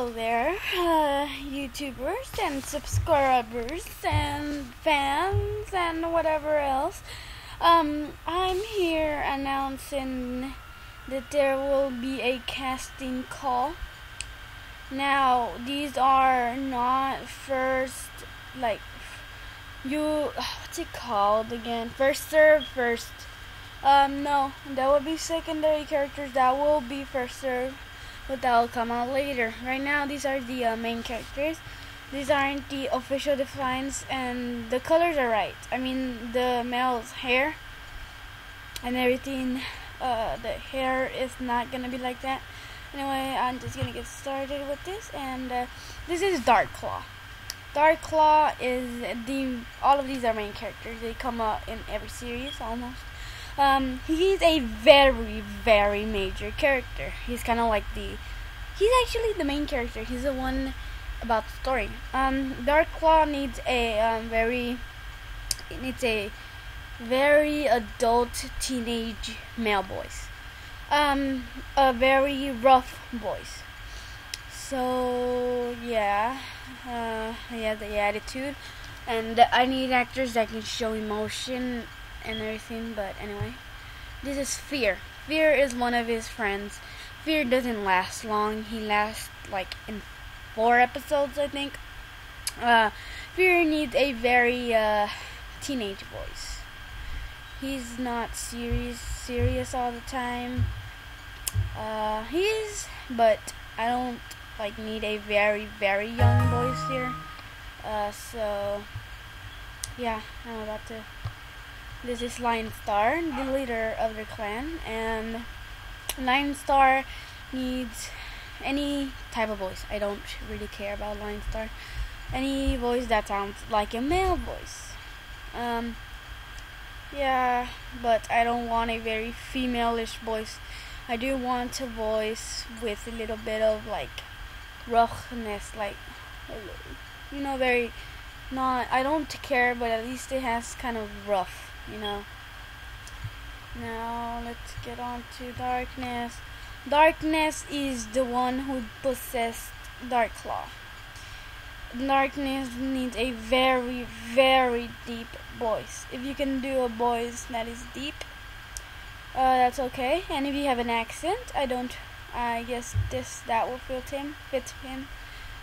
Hello there, YouTubers and subscribers and fans and whatever else. I'm here announcing that there will be a casting call. Now, these are not first, like, first serve, first. No, that would be secondary characters, that will be first serve. But that will come out later. Right now, these are the main characters. These aren't the official designs, and the colors are right. I mean, the male's hair and everything. The hair is not gonna be like that. Anyway, I'm just gonna get started with this. And this is Dark Claw. Dark Claw is all of these are main characters. They come out in every series almost. He's a very, very major character. He's kind of like he's actually the main character. He's the one about the story. Dark Claw needs a very adult teenage male voice. A very rough voice. So yeah, he has the attitude, and I need actors that can show emotion and everything. But anyway, this is Fear. Fear is one of his friends. Fear doesn't last long. He lasts like in 4 episodes, I think. Fear needs a very teenage voice. He's not serious all the time. He is, but I don't like need a very, very young voice here. So yeah, I'm about to. This is Lion Star, the leader of the clan, and Lion Star needs any type of voice. I don't really care about Lion Star. Any voice that sounds like a male voice. Yeah, but I don't want a very female-ish voice. I do want a voice with a little bit of like roughness, like, you know, very not. I don't care, but at least it has kind of rough. You know. Now let's get on to Darkness. Darkness is the one who possessed Dark Claw. Darkness needs a very, very deep voice. If you can do a voice that is deep, that's okay. And if you have an accent, I guess that will fit him.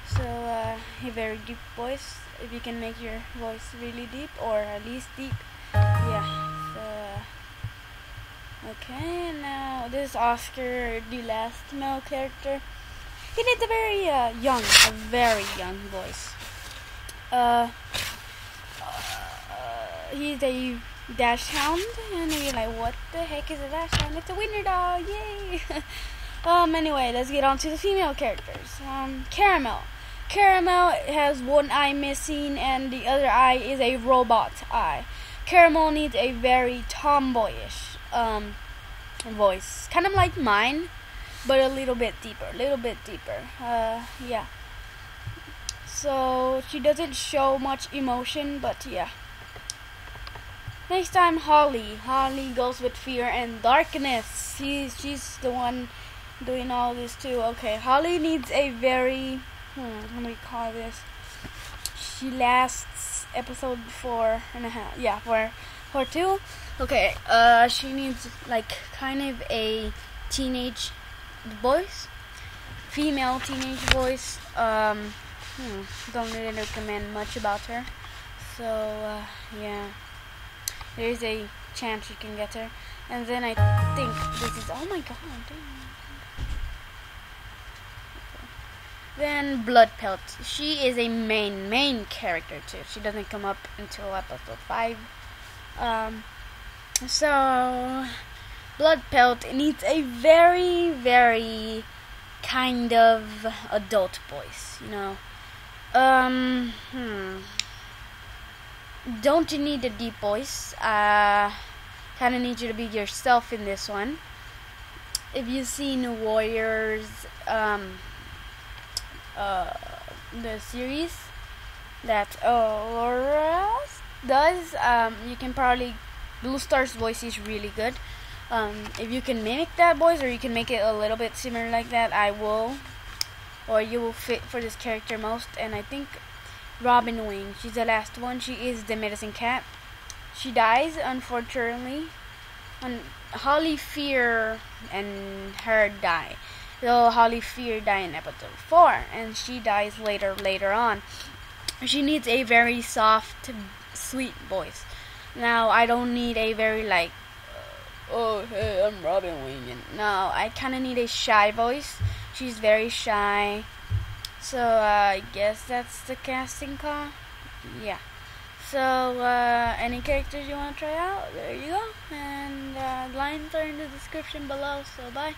So a very deep voice. If you can make your voice really deep, or at least deep. Yeah, so, okay, now this is Oscar, the last male character. He needs a very young voice. He's a dashhound, and you're like, what the heck is a dashhound? It's a wiener dog, yay! Anyway, let's get on to the female characters. Caramel. Caramel has one eye missing, and the other eye is a robot eye. Caramel needs a very tomboyish voice, kind of like mine, but a little bit deeper, yeah. So she doesn't show much emotion, but yeah. Next time, Holly. Holly goes with Fear and Darkness. She's the one doing all this too. Okay, Holly needs a very, how do we call this? She lasts episode 4.5. Yeah, 4.2. Okay, she needs like kind of a teenage voice, female teenage voice. Don't really recommend much about her. So yeah, there is a chance you can get her. And then I think this is. Oh my god! Then Bloodpelt. She is a main character too. She doesn't come up until episode 5. So Bloodpelt needs a very, very kind of adult voice, you know. Don't you need a deep voice? Kind of need you to be yourself in this one. If you've seen Warriors, the series that Aurora does, you can probably, Blue Star's voice is really good. If you can mimic that voice, or you can make it a little bit similar like that, I will or you will fit for this character most. And I think Robin Wing, she's the last one. She is the medicine cat. She dies, unfortunately. And Holly, Fear, and her die. So Holly, Fear die in episode 4, and she dies later on. She needs a very soft, sweet voice. Now, I don't need a very like, oh, hey, I'm Robin Wing. No, I kind of need a shy voice. She's very shy. So, I guess that's the casting call. Yeah. So, any characters you want to try out, there you go. And lines are in the description below, so bye.